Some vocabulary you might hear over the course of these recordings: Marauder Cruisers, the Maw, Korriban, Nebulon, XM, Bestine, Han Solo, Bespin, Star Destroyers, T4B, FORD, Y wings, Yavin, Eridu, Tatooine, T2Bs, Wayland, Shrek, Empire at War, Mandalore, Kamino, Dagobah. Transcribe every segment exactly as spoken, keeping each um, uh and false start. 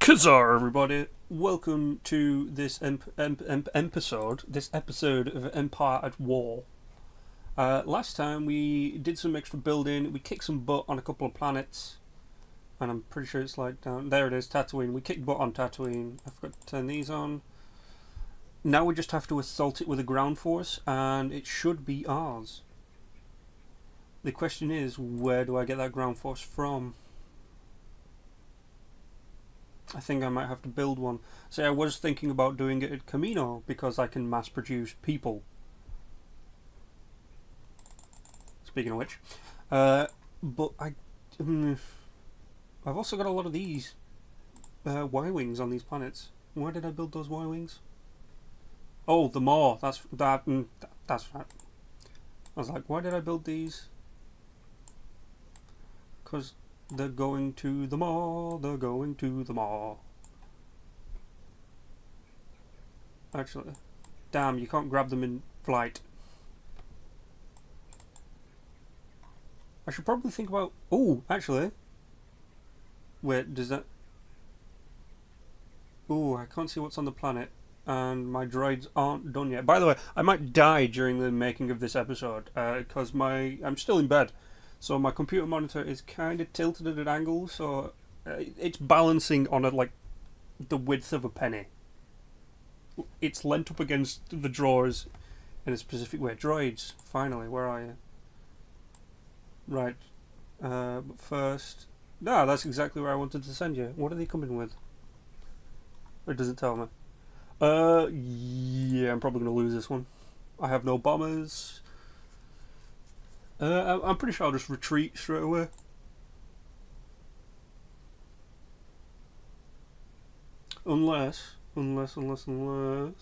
Kazar, everybody! Welcome to this em em em episode, this episode of Empire at War. Uh, last time we did some extra building, we kicked some butt on a couple of planets, and I'm pretty sure it's like down there. It is Tatooine. We kicked butt on Tatooine. I forgot to turn these on. Now we just have to assault it with a ground force, and it should be ours. The question is, where do I get that ground force from? I think I might have to build one. Say, I was thinking about doing it at Kamino because I can mass produce people. Speaking of which, uh, but I, um, I've also got a lot of these uh, Y wings on these planets. Why did I build those Y wings? Oh, the Maw. That's that. Mm, that's right. I was like, why did I build these? Because they're going to the Maw, they're going to the Maw. Actually, damn, you can't grab them in flight. I should probably think about... Oh, actually. Wait, does that... Oh, I can't see what's on the planet. And my droids aren't done yet. By the way, I might die during the making of this episode. Because uh, my... I'm still in bed. So my computer monitor is kind of tilted at an angle, so it's balancing on a, like the width of a penny. It's leant up against the drawers in a specific way. Droids, finally, where are you? Right, uh, but first... No, that's exactly where I wanted to send you. What are they coming with? Or does it tell me? Uh, yeah, I'm probably going to lose this one. I have no bombers. Uh, I'm pretty sure I'll just retreat straight away. Unless, unless, unless, unless...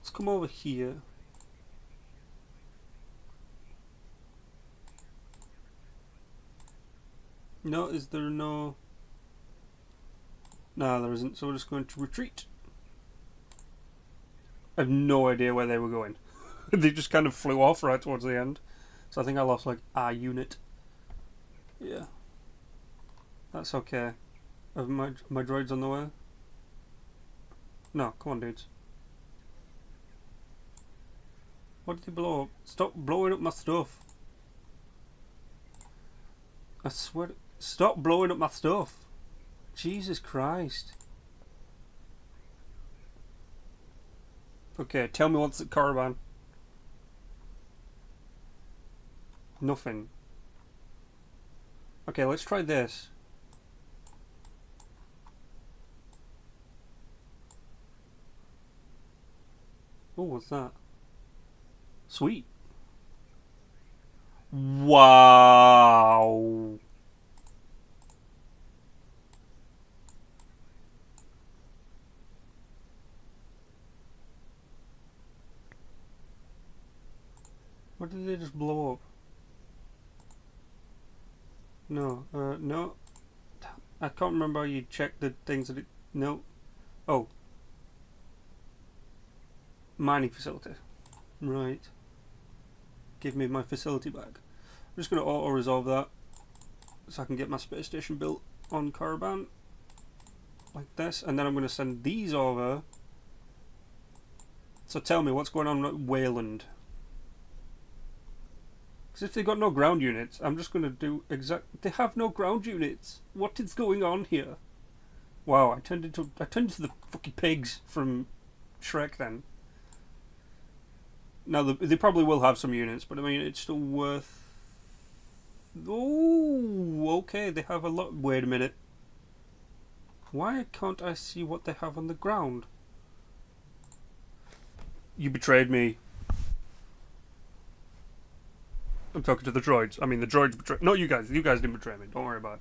Let's come over here. No, is there no... No, there isn't, so we're just going to retreat. I have no idea where they were going. They just kind of flew off right towards the end. So I think I lost like a unit. Yeah. That's okay. Have my, my droids on the way? No, come on dudes. What did they blow up? Stop blowing up my stuff. I swear. Stop blowing up my stuff. Jesus Christ. Okay, tell me what's at Korriban. Nothing. Okay, let's try this. Oh, what's that? Sweet. Wow. What did they just blow up? No, uh, no. I can't remember how you check the things that it... No. Oh. Mining facility. Right. Give me my facility back. I'm just going to auto-resolve that so I can get my space station built on Korriban. Like this. And then I'm going to send these over. So tell me, what's going on at Wayland? Because if they've got no ground units, I'm just going to do exact... They have no ground units. What is going on here? Wow, I turned into I turned into the fucking pigs from Shrek then. Now, the, they probably will have some units, but I mean, it's still worth... Oh, okay, they have a lot... Wait a minute. Why can't I see what they have on the ground? You betrayed me. I'm talking to the droids. I mean, the droids betrayed... No, you guys. You guys didn't betray me. Don't worry about it.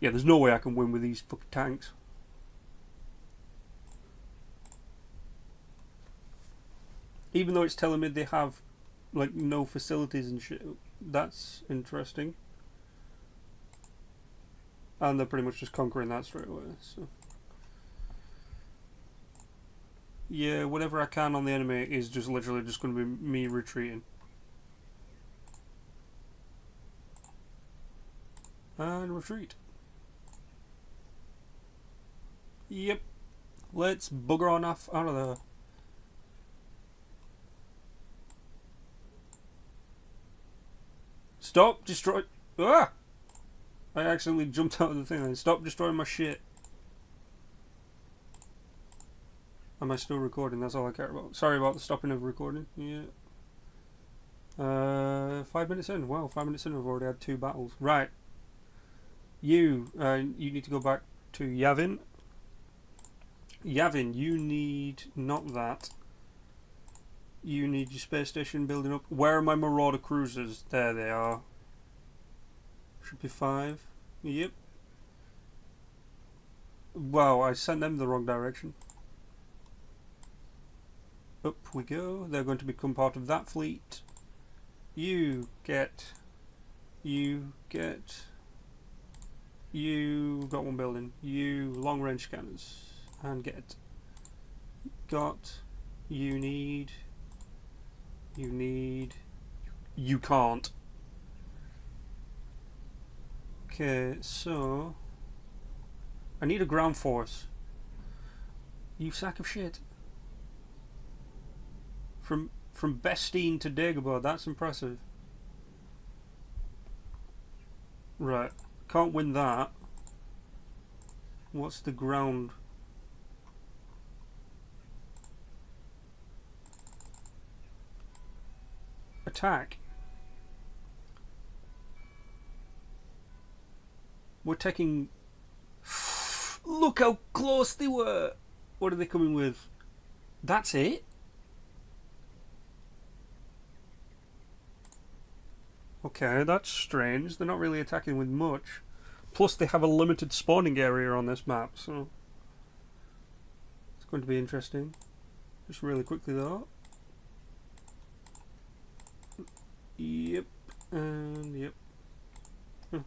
Yeah, there's no way I can win with these fucking tanks. Even though it's telling me they have, like, no facilities and shit. That's interesting. And they're pretty much just conquering that straight away, so... Yeah, whatever I can on the enemy is just literally just going to be me retreating. and retreat. Yep. Let's bugger on off out of there. Stop destroy. Ah! I accidentally jumped out of the thing and stop destroying my shit. Am I still recording? That's all I care about. Sorry about the stopping of recording. Yeah. Uh, five minutes in. Wow, five minutes in. I've already had two battles. Right. You, uh, you need to go back to Yavin. Yavin, you need not that. You need your space station building up. Where are my Marauder Cruisers? There they are. Should be five. Yep. Wow, I sent them the wrong direction. Up we go. They're going to become part of that fleet. You get. You get. You got one building. You long range scanners. And get. Got. You need. You need. You can't. Okay, so. I need a ground force. You sack of shit. From from Bestine to Dagobah, that's impressive. Right, can't win that. What's the ground? Attack. We're taking. Look how close they were. What are they coming with? That's it. Okay, that's strange. They're not really attacking with much. Plus, they have a limited spawning area on this map, so it's going to be interesting. Just really quickly, though. Yep, and yep. Huh.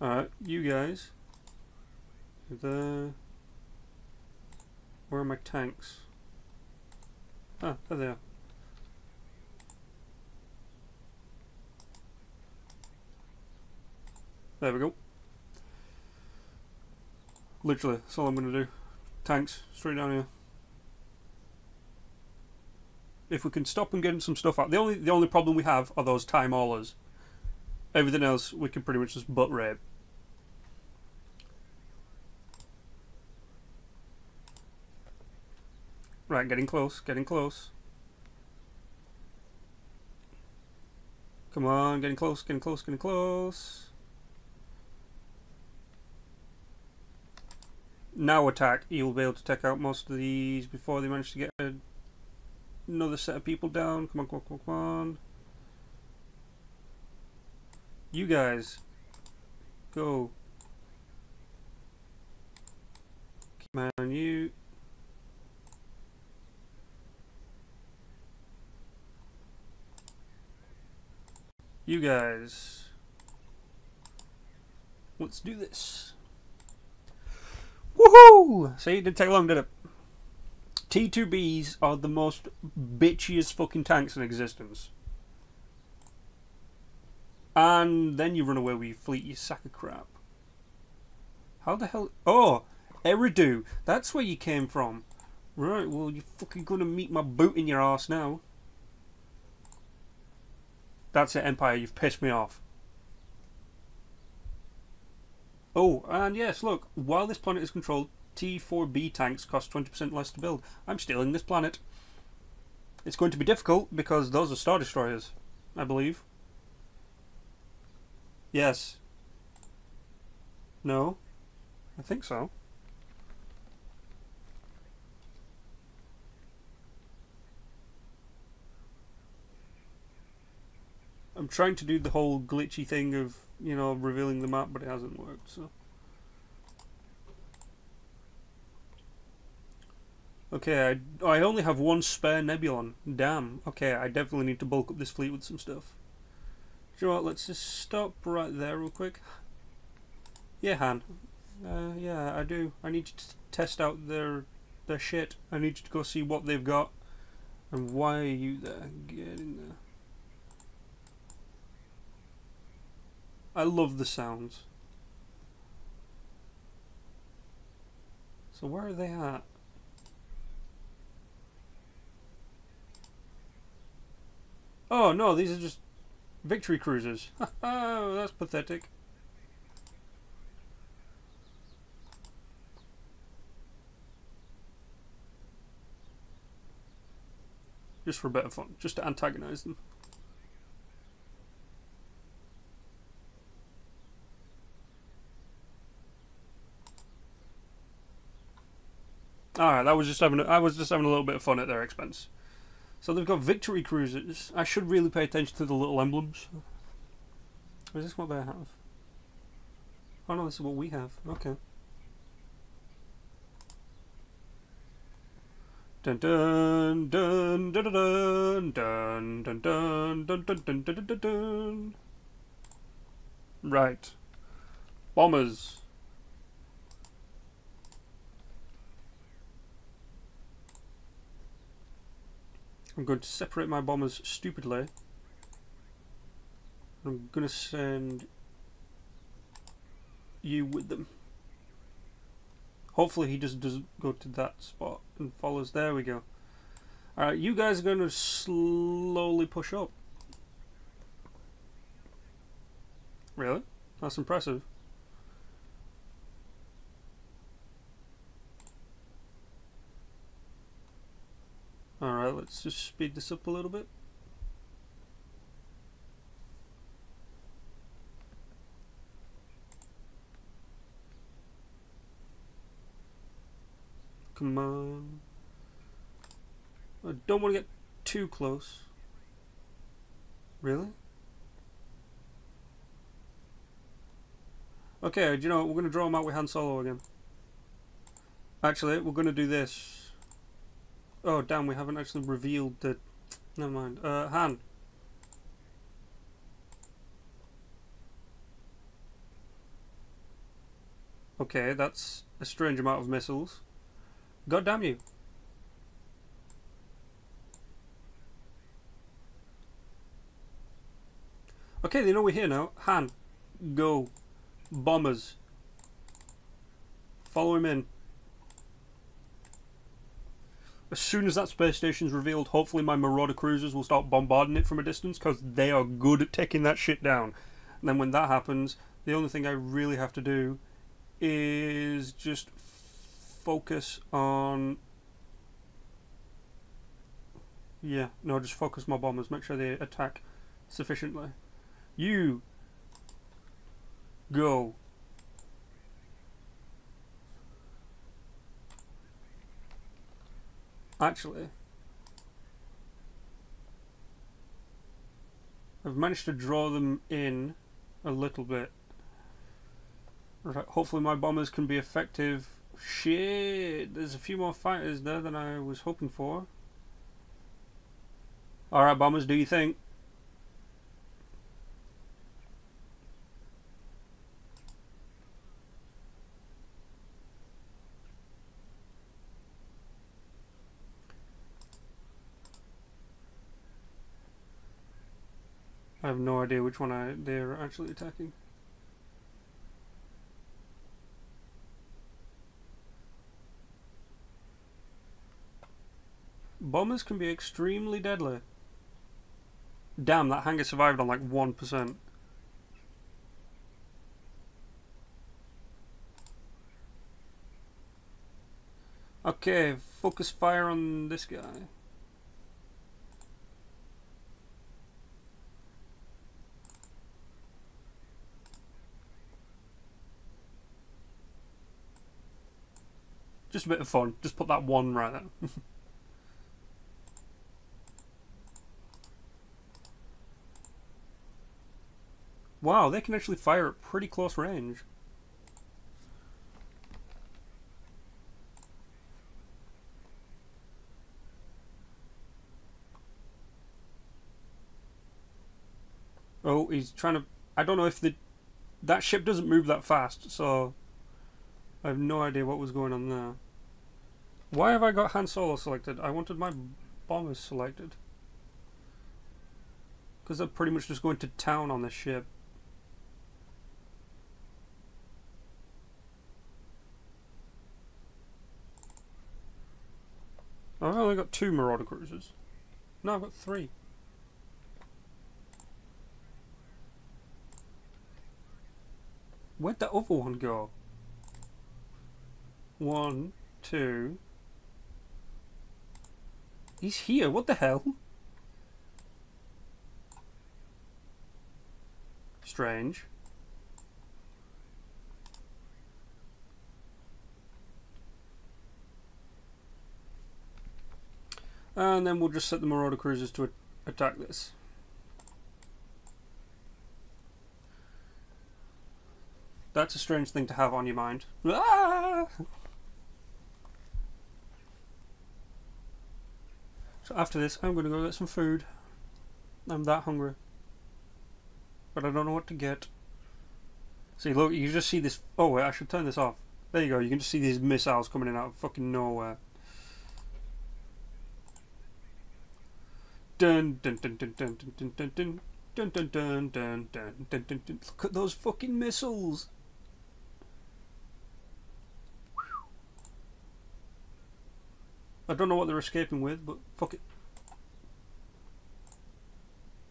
Alright, you guys. The... Where are my tanks? Ah, there they are. There we go. Literally, that's all I'm going to do. Tanks, straight down here. If we can stop them getting some stuff out. The only the only problem we have are those time haulers. Everything else we can pretty much just butt rape. Right, getting close, getting close. Come on, getting close, getting close, getting close. Now attack. You'll be able to take out most of these before they manage to get a, another set of people down. Come on, come on, come on. You guys. Go. Keep an eye on you. You guys. Let's do this. Woohoo! See, it didn't take long, did it? T two Bs are the most bitchiest fucking tanks in existence. And then you run away with your fleet, you sack of crap. How the hell... Oh! Eridu! That's where you came from. Right, well, you're fucking gonna meet my boot in your ass now. That's it, Empire. You've pissed me off. Oh, and yes, look, while this planet is controlled, T four B tanks cost twenty percent less to build. I'm stealing this planet. It's going to be difficult because those are Star Destroyers, I believe. Yes. No? I think so. I'm trying to do the whole glitchy thing of, you know, revealing the map, but it hasn't worked, so. Okay, I, I only have one spare Nebulon. Damn. Okay, I definitely need to bulk up this fleet with some stuff. Do you know what, let's just stop right there real quick. Yeah, Han. Uh, yeah, I do. I need you to test out their, their shit. I need you to go see what they've got. And why are you there? Get in there. I love the sounds. So where are they at? Oh no, these are just victory cruisers. Oh, that's pathetic. Just for a bit of fun, just to antagonize them. Alright, that was just having a, I was just having a little bit of fun at their expense. So they've got victory cruisers. I should really pay attention to the little emblems. Is this what they have? Oh no, this is what we have. Okay. Dun dun dun dun dun dun dun dun dun dun dun dun. Right. Bombers. I'm going to separate my bombers stupidly. I'm going to send you with them. Hopefully he just doesn't go to that spot and follows. There we go. Alright, you guys are going to slowly push up. Really? That's impressive. Alright, let's just speed this up a little bit. Come on. I don't want to get too close. Really? Okay, do you know what? We're going to draw them out with Han Solo again. Actually, we're going to do this. Oh damn, we haven't actually revealed the... Never mind. Uh, Han. Okay, that's a strange amount of missiles. God damn you. Okay, they know we're here now. Han. Go. Bombers. Follow him in. As soon as that space station's revealed, hopefully my Marauder Cruisers will start bombarding it from a distance, because they are good at taking that shit down. And then when that happens, the only thing I really have to do is just focus on... Yeah, no, just focus my bombers. Make sure they attack sufficiently. You go. Actually, I've managed to draw them in a little bit. Right, hopefully my bombers can be effective. Shit, there's a few more fighters there than I was hoping for. Alright bombers, do you think? I have no idea which one I, they're actually attacking. Bombers can be extremely deadly. Damn, that hangar survived on like one percent. Okay, focus fire on this guy. Just a bit of fun. Just put that one right there. Wow, they can actually fire at pretty close range. Oh, he's trying to... I don't know if the... That ship doesn't move that fast, so... I have no idea what was going on there. Why have I got Han Solo selected? I wanted my bombers selected. Because they're pretty much just going to town on this ship. I've only got two Marauder Cruisers. No, I've got three. Where'd the other one go? One, two. He's here, what the hell? Strange. And then we'll just set the Marauder Cruisers to attack this. That's a strange thing to have on your mind. Ah! So after this, I'm going to go get some food. I'm that hungry. But I don't know what to get. See, look, you just see this... Oh, wait, I should turn this off. There you go, you can just see these missiles coming in out of fucking nowhere. Dun dun dun dun dun dun dun dun dun dun dun dun dun dun dun dun. Look at those fucking missiles. I don't know what they're escaping with, but fuck it.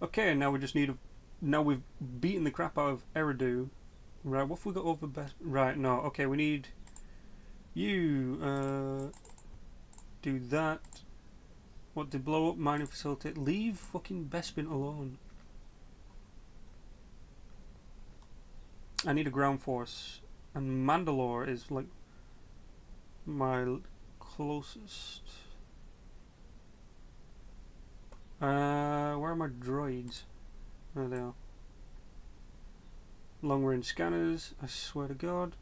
Okay, now we just need a now we've beaten the crap out of Eridu. Right, what have we got over best right, no, okay, we need you uh do that. What, they blow up mining facility? Leave fucking Bespin alone. I need a ground force. And Mandalore is like my closest. Uh, where are my droids? There they are. Long range scanners, I swear to God.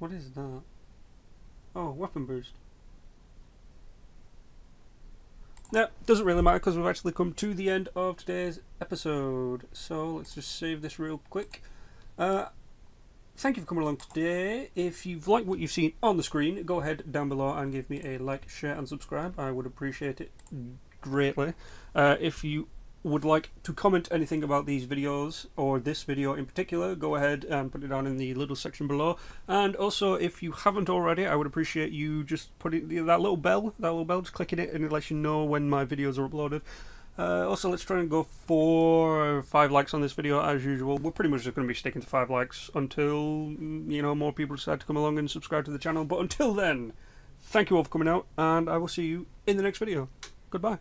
What is that? Oh, weapon boost. No, doesn't really matter because we've actually come to the end of today's episode. So let's just save this real quick. Uh, thank you for coming along today. If you've liked what you've seen on the screen, go ahead down below and give me a like, share and subscribe. I would appreciate it greatly. Uh, if you would like to comment anything about these videos or this video in particular, go ahead and put it down in the little section below. And also, if you haven't already, I would appreciate you just putting that little bell, that little bell, just clicking it, and it lets you know when my videos are uploaded. Uh, also, let's try and go for five likes on this video as usual. We're pretty much just going to be sticking to five likes until, you know, more people decide to come along and subscribe to the channel. But until then, thank you all for coming out, and I will see you in the next video. Goodbye.